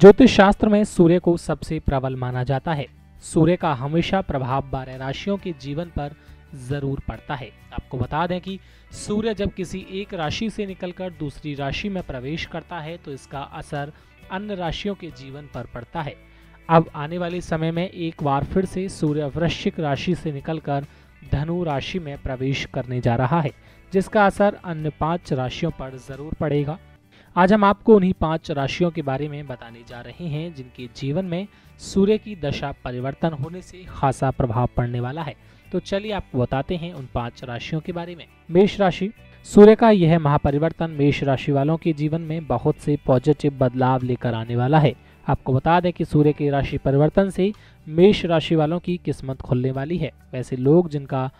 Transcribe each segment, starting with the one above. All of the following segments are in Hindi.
ज्योतिष शास्त्र में सूर्य को सबसे प्रबल माना जाता है। सूर्य का हमेशा प्रभाव 12 राशियों के जीवन पर जरूर पड़ता है। आपको बता दें कि सूर्य जब किसी एक राशि से निकलकर दूसरी राशि में प्रवेश करता है तो इसका असर अन्य राशियों के जीवन पर पड़ता है। अब आने वाले समय में एक बार फिर से सूर्य वृश्चिक राशि से निकलकर धनु राशि में प्रवेश करने जा रहा है, जिसका असर अन्य 5 राशियों पर जरूर पड़ेगा। आज हम आपको उन्हीं 5 राशियों के बारे में बताने जा रहे हैं जिनके जीवन में सूर्य की दशा परिवर्तन होने से खासा प्रभाव पड़ने वाला है। तो चलिए आपको बताते हैं उन 5 राशियों के बारे में। मेष राशि। सूर्य का यह महापरिवर्तन मेष राशि वालों के जीवन में बहुत से पॉजिटिव बदलाव लेकर आने वाला है। आपको बता दें कि सूर्य के राशि परिवर्तन से मेष राशि वालों की किस्मत खुलने वाली है। वैसे लोग जिनका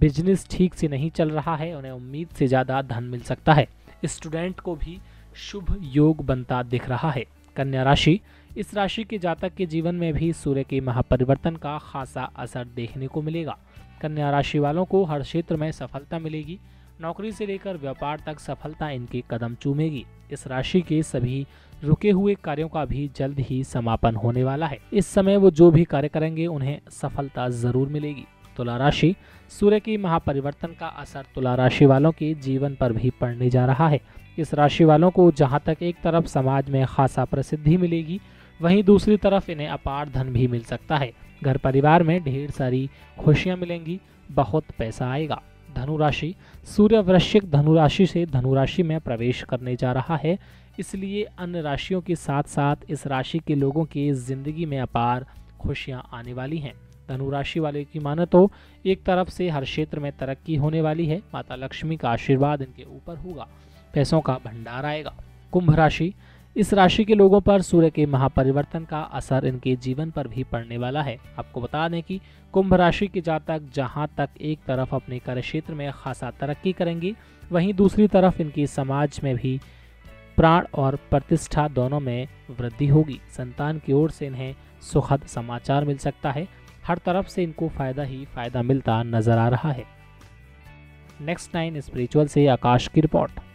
बिजनेस ठीक से नहीं चल रहा है उन्हें उम्मीद से ज़्यादा धन मिल सकता है। स्टूडेंट को भी शुभ योग बनता दिख रहा है। कन्या राशि। इस राशि के जातक के जीवन में भी सूर्य के महापरिवर्तन का खासा असर देखने को मिलेगा। कन्या राशि वालों को हर क्षेत्र में सफलता मिलेगी। नौकरी से लेकर व्यापार तक सफलता इनके कदम चूमेगी। इस राशि के सभी रुके हुए कार्यों का भी जल्द ही समापन होने वाला है। इस समय वो जो भी कार्य करेंगे उन्हें सफलता जरूर मिलेगी। तुला राशि। सूर्य के महापरिवर्तन का असर तुला राशि वालों के जीवन पर भी पड़ने जा रहा है। इस राशि वालों को जहाँ तक एक तरफ समाज में खासा प्रसिद्धि मिलेगी, वहीं दूसरी तरफ इन्हें अपार धन भी मिल सकता है। घर परिवार में ढेर सारी खुशियाँ मिलेंगी, बहुत पैसा आएगा। धनु राशि। सूर्य वृश्चिक धनु राशि से धनु राशि में प्रवेश करने जा रहा है, इसलिए अन्य राशियों के साथ साथ इस राशि के लोगों की जिंदगी में अपार खुशियां आने वाली हैं। धनु राशि वाले की माने तो एक तरफ से हर क्षेत्र में तरक्की होने वाली है। माता लक्ष्मी का आशीर्वाद इनके ऊपर होगा, पैसों का भंडार आएगा। कुंभ राशि। इस राशि के लोगों पर सूर्य के महापरिवर्तन का असर इनके जीवन पर भी पड़ने वाला है। आपको बता दें कि कुंभ राशि के जातक जहां तक एक तरफ अपने कार्य क्षेत्र में खासा तरक्की करेंगे, वहीं दूसरी तरफ इनकी समाज में भी प्राण और प्रतिष्ठा दोनों में वृद्धि होगी। संतान की ओर से इन्हें सुखद समाचार मिल सकता है। हर तरफ से इनको फायदा ही फायदा मिलता नजर आ रहा है। नेक्स्ट 9 स्पिरिचुअल से आकाश की रिपोर्ट।